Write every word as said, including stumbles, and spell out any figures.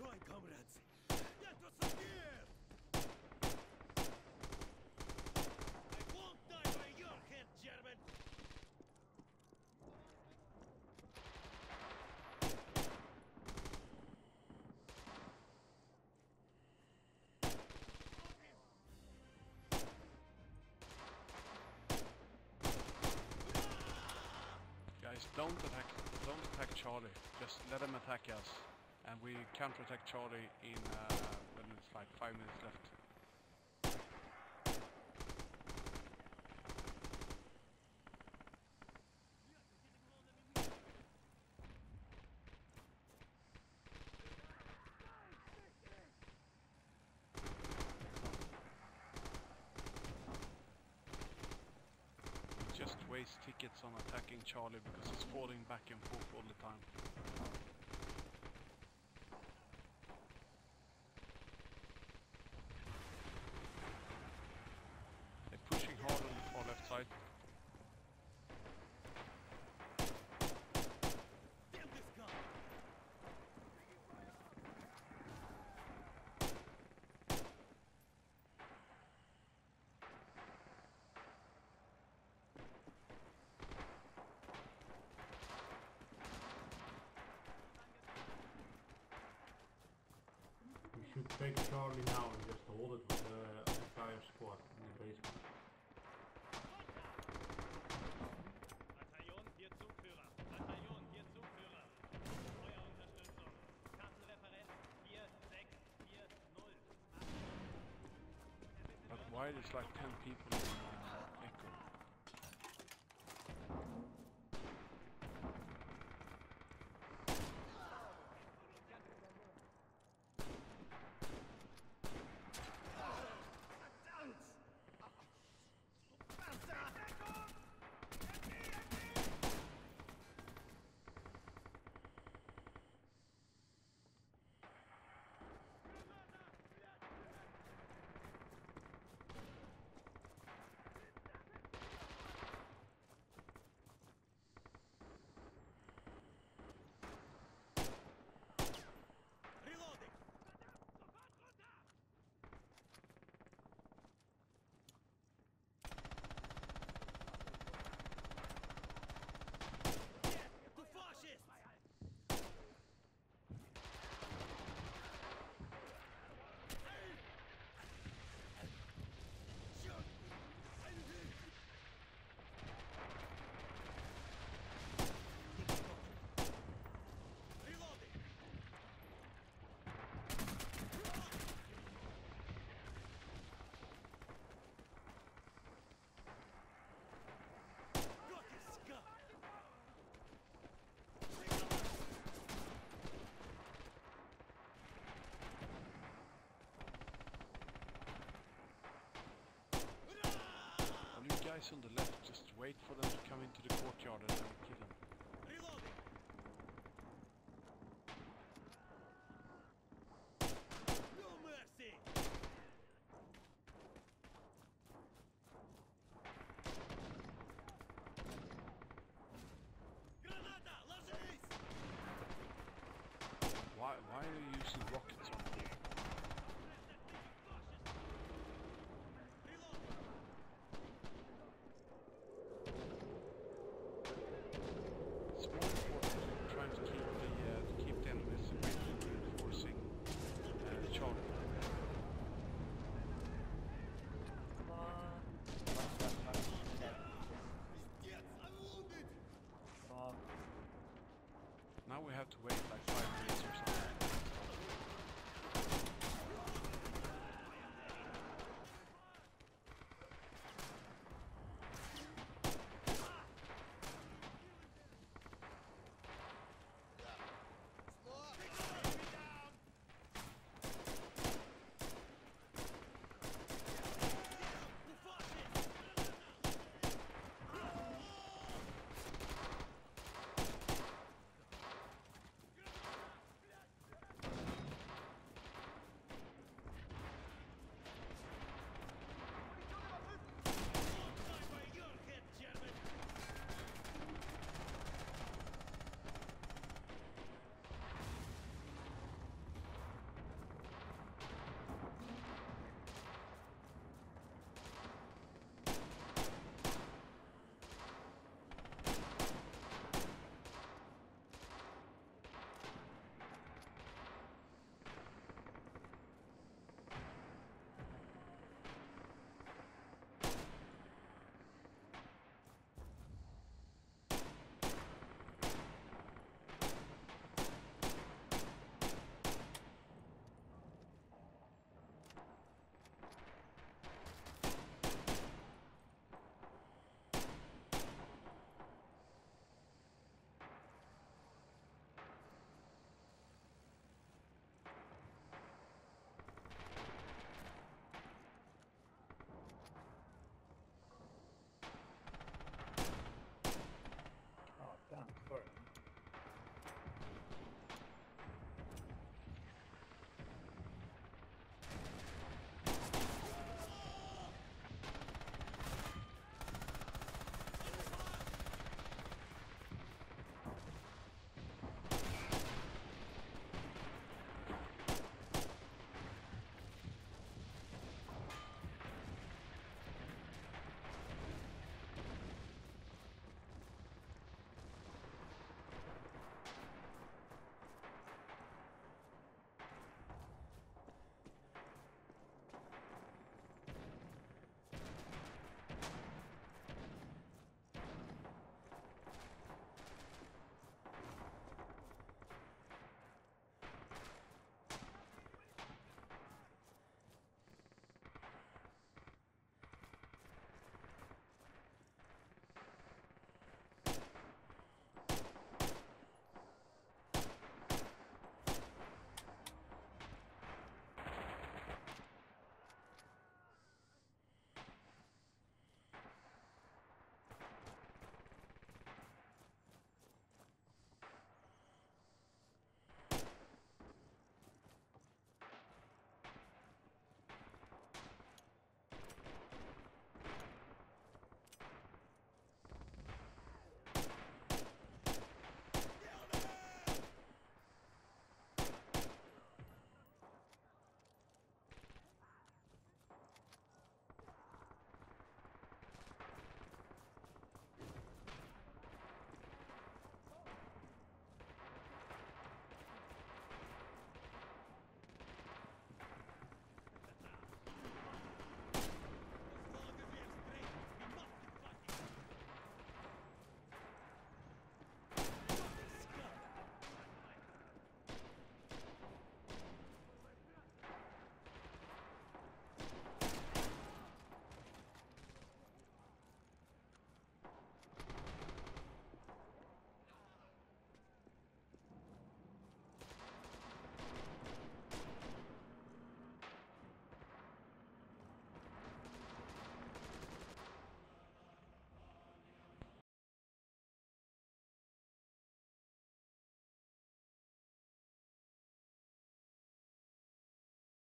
Огонь, комрades! Нету сомнений! I won't die by your head, German! Guys, don't attack, don't attack Charlie. Just let him attack us, and we counter-attack Charlie in uh, when it's like five minutes left. Just waste tickets on attacking Charlie because it's falling back and forth all the time. They're pushing hard on the far left side. We should take Charlie now and just hold it with the entire squad in the basement. Bataillon hier Zugführer. Bataillon hier Zugführer. Feuerunterstützung. Kassenreferenz four six four zero. But why there's like ten people in uh, Echo? Guys on the left, just wait for them to come into the courtyard and then kill them. Reloading. No mercy. Granada, ложись! Why why are you using rockets on here? Now we have to wait